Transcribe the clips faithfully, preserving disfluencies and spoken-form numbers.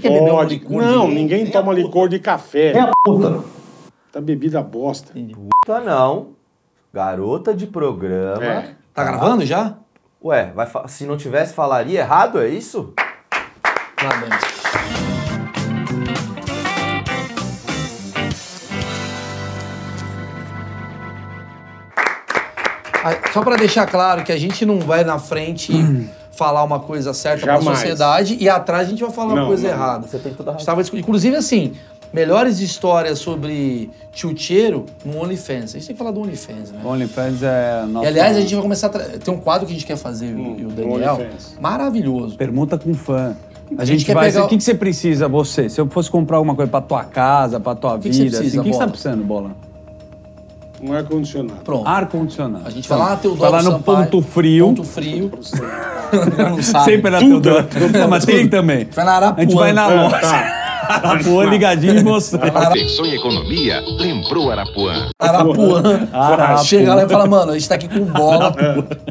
Quem quer beber um licor? Não, de... ninguém é toma licor de café. É a puta. Tá bebida bosta. Puta não. Garota de programa. É. Tá gravando já? Ué, vai fa... se não tivesse, falaria errado, é isso? Parabéns. Só para deixar claro que a gente não vai na frente falar uma coisa certa para a sociedade e atrás a gente vai falar não, uma coisa não, errada. Você tem toda a razão. Inclusive, assim, melhores histórias sobre tchutcheiro no OnlyFans. A gente tem que falar do OnlyFans, né? OnlyFans é... Nossa, e, aliás, a gente vai começar a... Tra... Tem um quadro que a gente quer fazer, hum, e o Daniel. OnlyFans. Maravilhoso. Pergunta com fã. A gente, a gente quer vai... Pegar... O que você precisa, você? Se eu fosse comprar alguma coisa para tua casa, para tua que vida... Que você precisa, assim, o que você tá precisando, Bola? Um ar-condicionado. Pronto. Ar-condicionado. A gente vai lá, Teodoro Sampaio. Vai lá no Ponto Frio. Ponto Frio. Não sabe. Sempre era Teodoro. Mas tem também. Vai na Arapuã. A gente vai na loja. Tá. Arapuã ligadinho e você. Pensou em economia? Lembrou Arapuã. Arapuã. Arapuã. Chega lá e fala, mano, a gente tá aqui com Bola.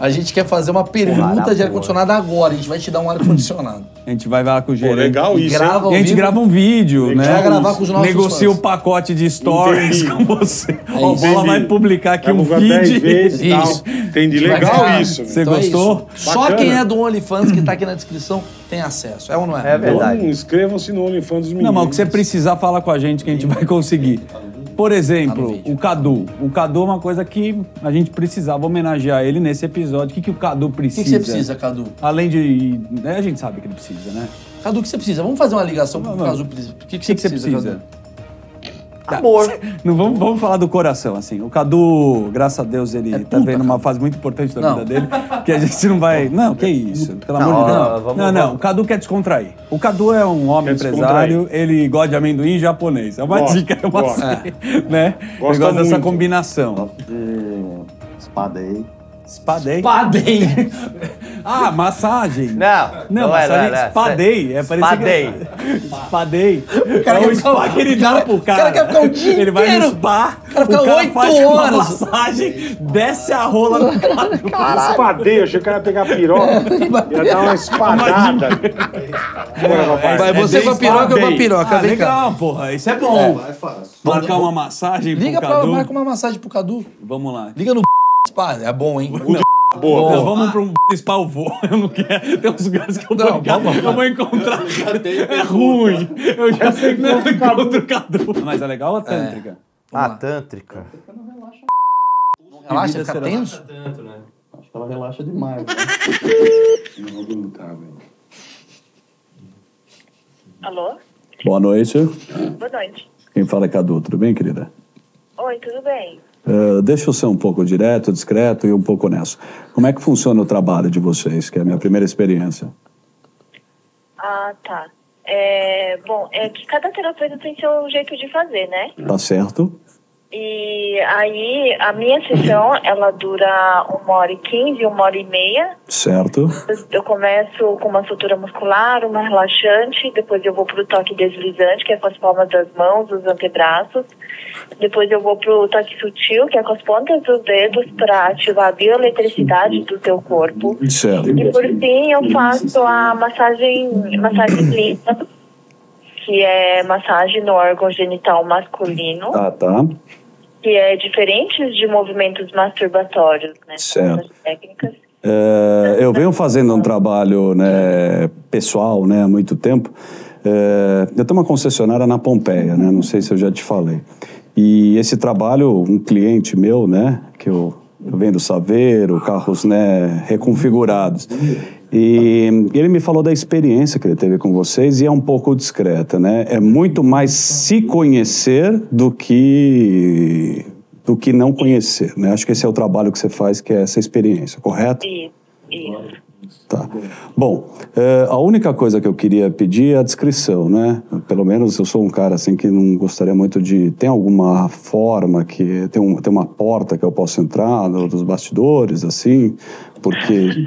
A gente quer fazer uma permuta Arapuã. de ar-condicionado agora. A gente vai te dar um ar-condicionado. A gente vai lá com o gerente. Pô, legal isso, grava, e a gente grava um vídeo, né? A gente vai gravar com os nossos fãs. Negocia o pacote de stories com você. Ó, o Bola vai publicar aqui um vídeo. Isso. Entendi. Legal isso. Você gostou? Só quem é do OnlyFans, que tá aqui na descrição, tem acesso. É ou não é? É verdade. Inscrevam-se no OnlyFans dos meninos. Não, mas o que você precisar, fala com a gente que a gente vai conseguir. Por exemplo, o Cadu. O Cadu é uma coisa que a gente precisava homenagear ele nesse episódio. O que, que o Cadu precisa? O que, que você precisa, Cadu? Além de... A gente sabe que ele precisa, né? Cadu, o que você precisa? Vamos fazer uma ligação pro Cadu. O que, que, que, que você precisa, precisa? Cadu? Amor. Não, vamos, vamos falar do coração, assim. O Cadu, graças a Deus, ele é puta, tá vendo uma fase muito importante da não. vida dele. Que a gente não vai... Não, que isso. Pelo não, amor de Deus. Não, vamos, não, não. O Cadu quer descontrair. O Cadu é um homem empresário, ele gosta de amendoim japonês. É uma gosto, dica, é uma gosto. Né? Gosto ele gosta muito dessa combinação. Gosto de espadei. Espadei? Espadei. Ah, massagem. Não, não, não massagem é espadei. É espadei. Espadei. O cara é um spa que ele dá pro cara. O cara quer ficar o dia inteiro. Ele vai no spa, o cara, fica o cara oito faz horas. Uma massagem, desce a rola no cara. Caralho. Espadei, eu achei que o cara ia pegar a piroca. Ia dar uma espadada. Vai você com a piroca, eu com a piroca. Ah, legal, porra. Isso é bom. É, é fácil. Marcar uma massagem pro Cadu. Liga pra marcar uma massagem pro Cadu. Vamos lá. Liga no... Spa, é bom, hein? Não, boa, não, vamos para um spa, eu vou. Eu não quero. Tem uns lugares que eu não, vou, vamos, eu vou encontrar. É ruim. Eu já sei que não encontro o Cadu. Mas é legal a tântrica? É. Ah, tântrica. Tântrica não relaxa. Não relaxa, fica tenso? Tanto, né? Acho que ela relaxa demais. Né? Não vou brincar, velho. Alô? Boa noite. Boa noite. Quem fala é Cadu, tudo bem, querida? Oi, tudo bem. Uh, deixa eu ser um pouco direto, discreto e um pouco honesto. Como é que funciona o trabalho de vocês, que é a minha primeira experiência? Ah, tá. É, bom, é que cada terapeuta tem seu jeito de fazer, né? Tá certo. E aí, a minha sessão, ela dura uma hora e quinze, uma hora e meia. Certo. Eu, eu começo com uma sutura muscular, uma relaxante, depois eu vou pro toque deslizante, que é com as palmas das mãos, os antebraços. Depois eu vou pro toque sutil, que é com as pontas dos dedos, para ativar a bioeletricidade do teu corpo. Certo. E por fim eu faço a massagem, massagem lisa, que é massagem no órgão genital masculino. Ah, tá. Que é diferente de movimentos masturbatórios, né? Certo. Técnicas. É, eu venho fazendo um trabalho, né, pessoal, né, há muito tempo. É, eu tenho uma concessionária na Pompeia, né? Não sei se eu já te falei. E esse trabalho, um cliente meu, né? Que eu, eu venho do Saveiro, carros, né, reconfigurados. E ele me falou da experiência que ele teve com vocês e é um pouco discreta, né? É muito mais se conhecer do que, do que não conhecer, né? Acho que esse é o trabalho que você faz, que é essa experiência, correto? Isso. Tá. Bom, é, a única coisa que eu queria pedir é a descrição, né? Pelo menos eu sou um cara assim que não gostaria muito de... Tem alguma forma que... Tem, um, tem uma porta que eu posso entrar no, dos bastidores, assim? Porque...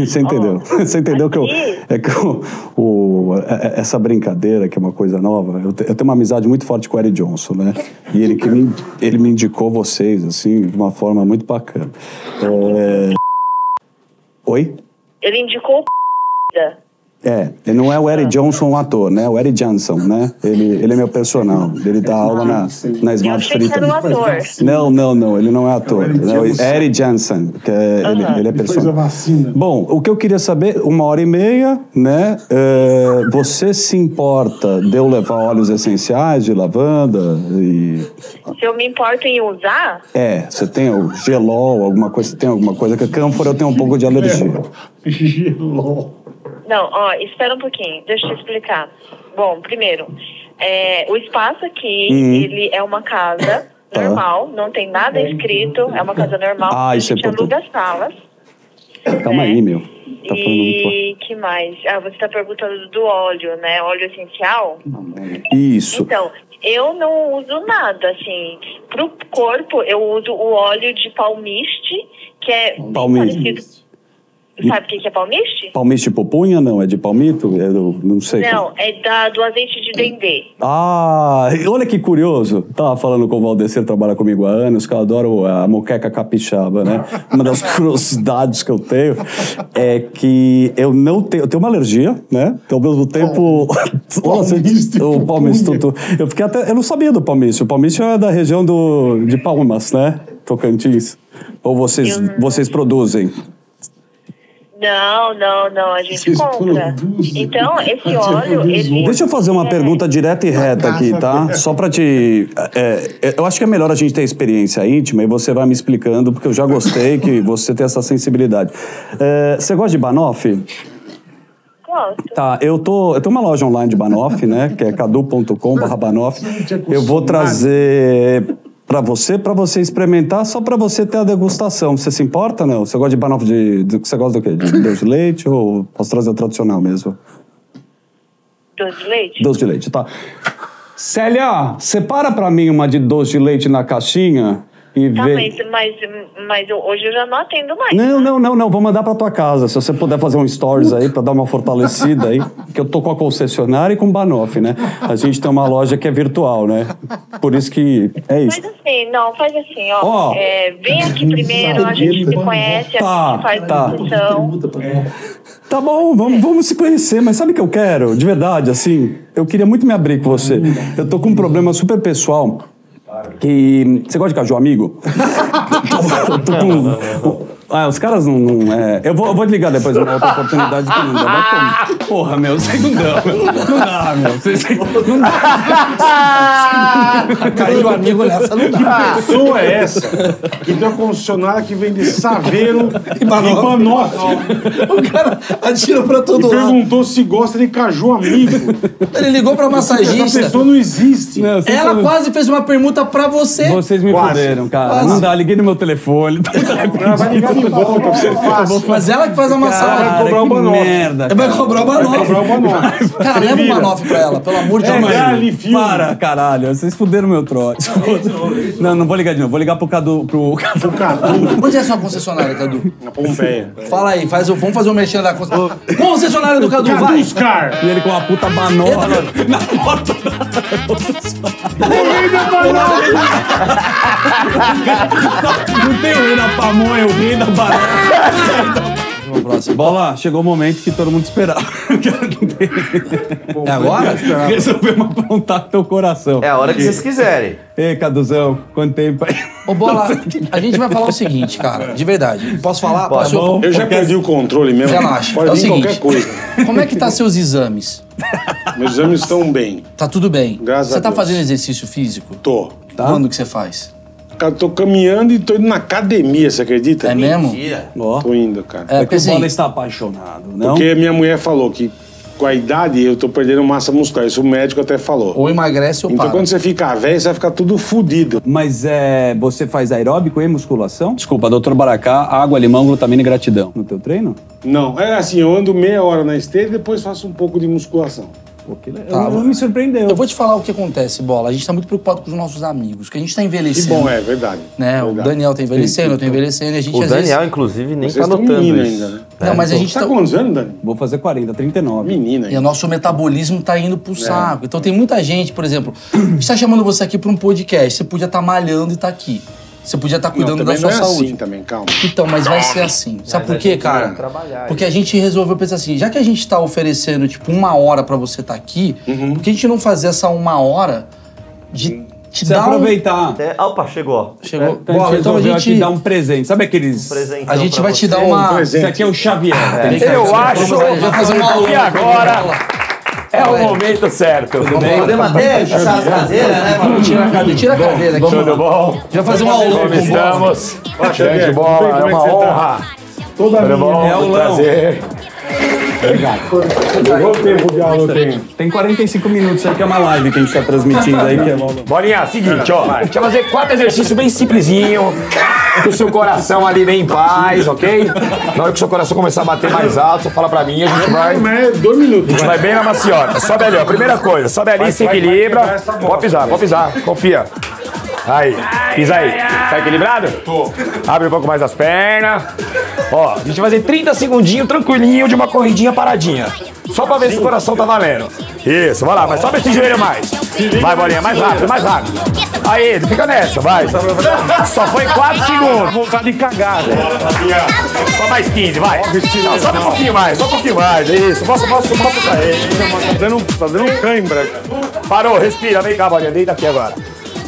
Você entendeu? Você entendeu que eu... É que eu, o, essa brincadeira, que é uma coisa nova... Eu, te, eu tenho uma amizade muito forte com o Eric Johnson, né? E ele, que me, ele me indicou vocês, assim, de uma forma muito bacana. É... Oi? Ele indicou o c... É, ele não é o Eric Johnson o ator, né? O Eric Johnson, né? Ele, ele é meu personal. Ele dá aula na, na Smart Fit. Ele não é ator. Não, não, não. Ele não é ator. É Eric Johnson. Que é, uhum. ele, ele é personal. Bom, o que eu queria saber, uma hora e meia, né? É, você se importa de eu levar óleos essenciais de lavanda? E... Se eu me importo em usar? É, você tem o gelol, alguma coisa, você tem alguma coisa que a cânfora eu tenho um pouco de alergia. Gelol. Não, ó, espera um pouquinho, deixa eu te explicar. Bom, primeiro, é, o espaço aqui, hum. ele é uma casa normal, não tem nada escrito, é uma casa normal. Ah, isso é importante. A gente aluga salas. Calma né? aí, meu. Tá e que mais? Ah, você tá perguntando do óleo, né? Óleo essencial? Isso. Então, eu não uso nada, assim. Pro corpo, eu uso o óleo de palmiste, que é palmiste. Bem parecido. Sabe o que, que é palmiste? Palmiste popunha, não? É de palmito? É do, não sei. Não, como. é da, do azeite de dendê. Ah, olha que curioso. Tava falando com o Valdecer, trabalha comigo há anos, que eu adoro a moqueca capixaba, né? Uma das curiosidades que eu tenho é que eu não tenho... Eu tenho uma alergia, né? Então, ao mesmo tempo... palmiste, o palmiste tutu. Eu fiquei até... Eu não sabia do palmiste. O palmiste é da região do, de Palmas, né? Tocantins. Ou vocês, eu... vocês produzem... Não, não, não, a gente compra. Então, esse óleo... Ele... Deixa eu fazer uma pergunta direta e reta aqui, tá? Só pra te... É, eu acho que é melhor a gente ter experiência íntima e você vai me explicando, porque eu já gostei que você tem essa sensibilidade. É, você gosta de banoffee? Tá, eu tô. Eu tenho uma loja online de banoffee, né? Que é cadu ponto com barra banoffee. Eu vou trazer... Pra você, pra você experimentar, só pra você ter a degustação. Você se importa, não? Você gosta de banoffee de, de... Você gosta do quê? De doce de leite ou posso trazer tradicional mesmo? Doce de leite? Doce de leite, tá. Célia, separa pra mim uma de doce de leite na caixinha e tá, vê... Mas, mas, mas hoje eu já não atendo mais. Não, né? não, não, não. Vou mandar pra tua casa. Se você puder fazer um stories aí pra dar uma fortalecida aí. Porque eu tô com a concessionária e com o banoffee, né? A gente tem uma loja que é virtual, né? Por isso que é isso. Faz assim, não, faz assim, ó. Oh. É, vem aqui primeiro, a gente se conhece, tá, a gente faz tá. discussão. Tá bom, vamos, vamos se conhecer, mas sabe o que eu quero? De verdade, assim, eu queria muito me abrir com você. Eu tô com um problema super pessoal. Que... Você gosta de caju amigo? eu tô com... não, não, não. Ah, os caras não... não é... eu, vou, eu vou te ligar depois, uma outra oportunidade que não dá. Mas como? Porra, meu, sei que não dá, meu. Não dá, meu. Sei, sei, não dá. Caiu amigo nessa, não dá. Que pessoa é essa? Que tem uma concessionária que vende Saveiro e Banoffee. O cara atira pra todo lado. Perguntou se gosta de caju amigo. Ele ligou pra massagista. Essa pessoa não existe. Não, ela sabe. Quase fez uma permuta pra você. Vocês me fuderam, cara. Quase. Não dá, liguei no meu telefone. Vai ligar. Mas ela que faz a massagem. Vai cobrar o banoffee. Merda, vai cobrar o banoffee. Cara, leva o banoffee pra ela, pelo amor de Deus. Para, caralho. Vocês fuderam meu trote. Não, não vou ligar de novo. Vou ligar pro Cadu. Pro Cadu. Onde é a sua concessionária, Cadu? Na Pompeia. Fala aí, faz, vamos fazer um merchan da concessionária. Concessionária do Cadu, vai. E ele com uma puta banoffee na porta da concessionária. Não tem o rei da pamonha, o rei da barata. Bola, chegou o momento que todo mundo esperava. É agora? Resolveu aprontar teu coração. É a hora que vocês quiserem. Ei, Caduzão, quanto tempo aí? Ô, Bola, a gente vai falar o seguinte, cara, de verdade. Posso falar? Pode, Posso? Bom, eu já porque... perdi o controle mesmo. Relaxa. Pode é o seguinte, qualquer coisa. Como é que tá seus exames? Meus exames estão bem. Tá tudo bem? Graças você a tá Deus. Fazendo exercício físico? Tô. Tá? Quando que você faz? Cara, tô caminhando e tô indo na academia, você acredita? É mesmo? Tô indo, cara. É, é que assim, o Bola está apaixonado, não? Porque minha mulher falou que com a idade eu tô perdendo massa muscular. Isso o médico até falou. Ou emagrece ou então, para. Então quando você ficar velho, você vai ficar tudo fodido. Mas é, você faz aeróbico e musculação? Desculpa, doutor Baracá, água, limão, glutamina e gratidão. No teu treino? Não, é assim, eu ando meia hora na esteira e depois faço um pouco de musculação. Pô, que legal. Tá, eu, eu me surpreendeu. Eu vou te falar o que acontece, Bola. A gente tá muito preocupado com os nossos amigos, que a gente tá envelhecendo. Que bom, é verdade. Né? É verdade. O Daniel tá envelhecendo, sim, eu tô envelhecendo. E a gente, o às Daniel, vezes... inclusive, nem vocês tá notando isso. Ainda, né? Não, é, mas então, a gente tá... Tá com quantos anos, Dani? Vou fazer quarenta, trinta e nove. Menina ainda. E o nosso metabolismo tá indo pro é. saco. Então tem muita gente, por exemplo, a gente tá chamando você aqui pra um podcast. Você podia estar tá malhando e tá aqui. Você podia estar cuidando não, da sua não é saúde. Assim, também, calma. Então, mas vai ser assim. Sabe mas por quê, cara? Porque a gente resolveu pensar assim, já que a gente está oferecendo, tipo, uma hora para você estar tá aqui, uhum. por que a gente não fazer essa uma hora de te você dar aproveitar. Um... Até... Opa, chegou. Chegou. É, Bola, então a gente te dá um presente. Sabe aqueles... Um a gente vai você. Te dar uma... Um Isso aqui é o Xavier. É. É. Eu, eu acho que agora... É o momento certo. Podemos até puxar as cadeiras, né, mano? Tira a cadeira, tira a cadeira aqui. Tudo bom? Já fazer uma aula. Como estamos? Cheio de bola, é uma honra. Tudo bom? É um prazer. Obrigado. Quanto tempo de aula tem? Tem quarenta e cinco minutos, aí que é uma live que a gente tá transmitindo aí. Que é logo. Bolinha, seguinte, ó. A gente vai fazer quatro exercícios bem simplesinho. Com o seu coração ali bem em paz, ok? Na hora que o seu coração começar a bater mais alto, você fala pra mim, a gente vai... Dois minutos. A gente vai bem na maciota. Sobe ali, ó. Primeira coisa, sobe ali, se equilibra. Pode pisar, pode pisar. Confia. Aí, pisa aí. Tá equilibrado? Tô. Abre um pouco mais as pernas. Ó, a gente vai fazer trinta segundinhos tranquilinho de uma corridinha paradinha. Só pra ver se o coração tá valendo. Isso, vai lá, mas sobe esse joelho mais. Vai, bolinha, mais rápido, mais rápido. Aí, fica nessa, vai. Só foi quatro segundos. Vontade de cagar, velho. Só mais quinze, vai. Não, sobe um pouquinho mais, só um pouquinho mais. Isso, posso, posso, posso sair. Tá dando um cãibra. Parou, respira, vem cá, bolinha, deita aqui agora.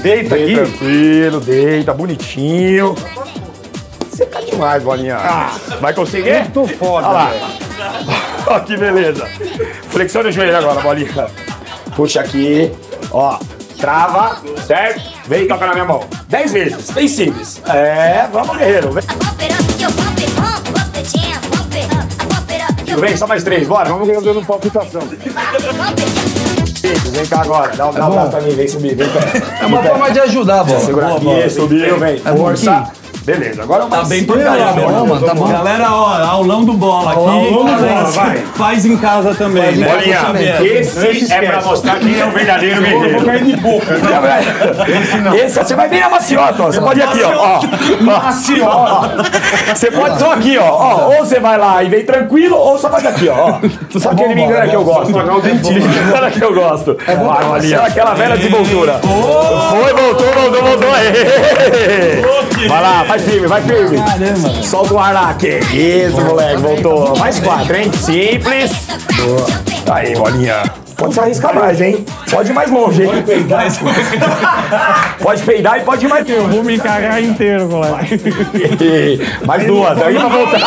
Deita aqui. Tranquilo, deita, bonitinho. Você tá demais, bolinha. Ah, vai conseguir? Muito foda, olha lá. Ó, que beleza. Flexiona o joelho agora, bolinha. Puxa aqui. Ó, trava, certo? Vem e toca na minha mão. Dez vezes, bem simples. É, vamos, guerreiro. Vem. Tudo bem? Só mais três, bora. Vamos ganhando uma palpitação. Vem cá agora, dá um abraço pra mim, vem subir, vem cá. É uma forma de ajudar, Bola. Segura aqui, subiu, vem, força. Beleza, agora tá bem por mano. Galera, ó, aulão do Bola aqui. Faz em casa também, né? Esse é pra mostrar quem é o verdadeiro guerreiro. Eu vou cair de boca. Esse você vai bem na maciota, ó. Você pode ir aqui, ó. Maciota. Você pode só aqui, ó. Ou você vai lá e vem tranquilo, ou só faz aqui, ó. Só aquele me engana que eu gosto. Engana que eu gosto. Só aquela velha desenvoltura. Foi, voltou, voltou, voltou. Vai lá, vai firme, vai firme. Caramba. Solta o ar lá. Que isso, moleque, voltou. Mais quatro, hein? Simples. Boa. Aí, bolinha. Pode se arriscar mais, hein? Pode ir mais longe, hein? Pode peidar. Pode peidar e pode ir mais longe. Eu vou me cagar inteiro, moleque. Mais duas, aí pra voltar.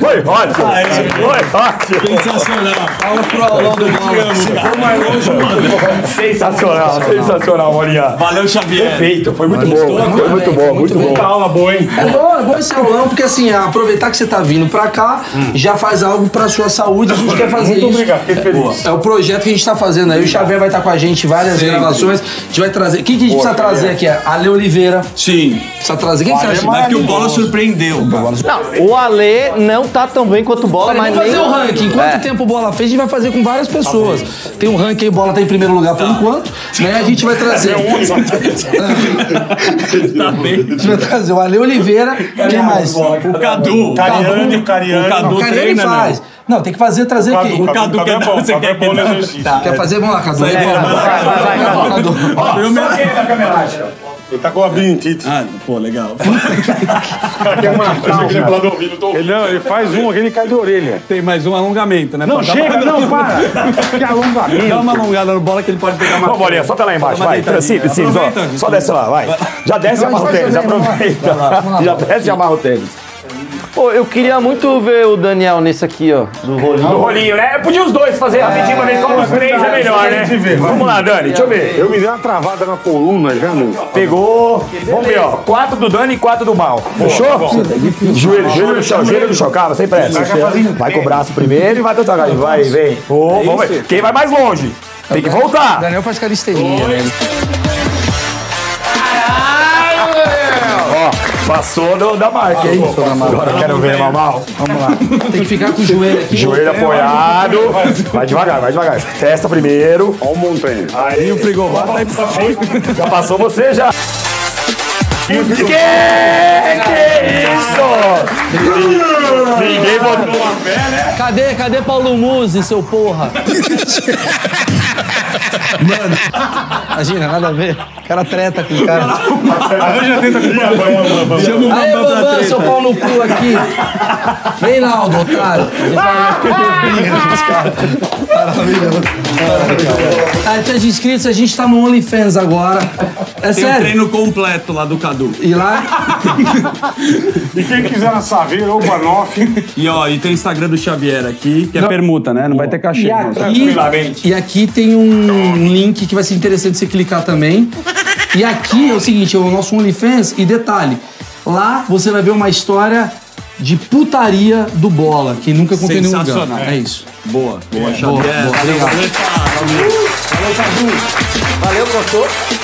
Foi ótimo. Foi ótimo. Sensacional. Fala pro aulão do Bola. Se for mais longe, mano. Sensacional, sensacional, bolinha. Valeu, Xavier. Perfeito, foi muito bom. Foi muito bom, muito bom. Aula boa, hein? É bom, é bom esse aulão, porque assim, aproveitar que você tá vindo pra cá, já faz algo pra sua saúde, a gente quer fazer muito isso. Obrigado, fiquei feliz. É, é o projeto que a gente tá fazendo aí. O Xavier vai estar tá com a gente em várias gravações. A gente vai trazer. Quem que a gente Boa, precisa trazer é. aqui? É Ale Oliveira. Sim. Precisa trazer. Quem que você acha? É que o Bola surpreendeu. Não, o Ale não tá tão bem quanto o Bola, mas. Vamos fazer o ranking. Quanto é. tempo o Bola fez, a gente vai fazer com várias pessoas. Tem um ranking aí, o Bola tá em primeiro lugar por enquanto. Né? A gente vai trazer. Tá bem. A gente vai trazer o Ale Oliveira. Quem mais? O Cadu. O Cariane, o Cariane. O Cariane faz. Não, tem que fazer, trazer aqui. O Cadu quer dar. Quer fazer? Vamos lá, Cadu. Vai, vai, vai, Cadu. Eu me aguento na cameragem. Ele tá com a brinquite. Ah, pô, legal. O cara quer matar. Ele quer do ouvido, tô ouvindo. Ele faz um aqui, ele cai de orelha. Tem mais um alongamento, né? Não, chega, não, para. Que alongamento. Dá uma alongada no Bola que ele pode pegar mais. Ô, Bolinha, solta lá embaixo, vai. Simples, simples, ó. Só desce lá, vai. Já desce e amarra o tênis, aproveita. Já desce e amarra o tênis. Pô, eu queria muito ver o Daniel nesse aqui, ó. Do rolinho. Do rolinho, né? Podia os dois fazer rapidinho, mas ver como os três é melhor, né? Vamos lá, Dani, deixa eu ver. Eu me dei uma travada na coluna, já não. Pegou. Vamos ver, ó. Quatro do Dani e quatro do Mal. Fechou? Joelho, joelho no chão, joelho no chão. Calma, sem pressa. Vai com o braço primeiro e vai tentar. Vai, vem. Oh, vamos ver. Quem vai mais longe? Tem que voltar. Daniel faz calistenia, né? Passou do, da marca, ah, hein? Passou da marca. Agora eu quero ver, Mamal. Vamos lá. Tem que ficar com o joelho aqui. Joelho apoiado. Vai devagar, vai devagar. Testa primeiro. Olha o montanho. Aí o frigobar tá aí pra frente. Já passou você, já. Que, que isso? Ninguém botou a pé, né? Cadê, cadê Paulo Muzi, seu porra? Mano, imagina, nada a ver. O cara treta com o cara. Arranja treta com o Bambam. Chama o Bambam pra treta. Aê, seu pau no cu aqui. Vem lá, ô otário. Maravilha. Até de inscritos, a gente tá no OnlyFans agora. É sério. Tem um treino completo lá do Cadu. E lá... E quem quiser na Saveiro ou Banoff. E ó, e tem o Instagram do Xavier aqui, que é permuta, né? Não vai ter cachê. E aqui tem um link que vai ser interessante você clicar também. E aqui é o seguinte, é o nosso OnlyFans. E detalhe, lá você vai ver uma história de putaria do Bola, que nunca contei nenhum lugar. É isso. Boa. Boa, Xavier. Valeu, Cadu. Valeu, Cadu. Valeu, professor.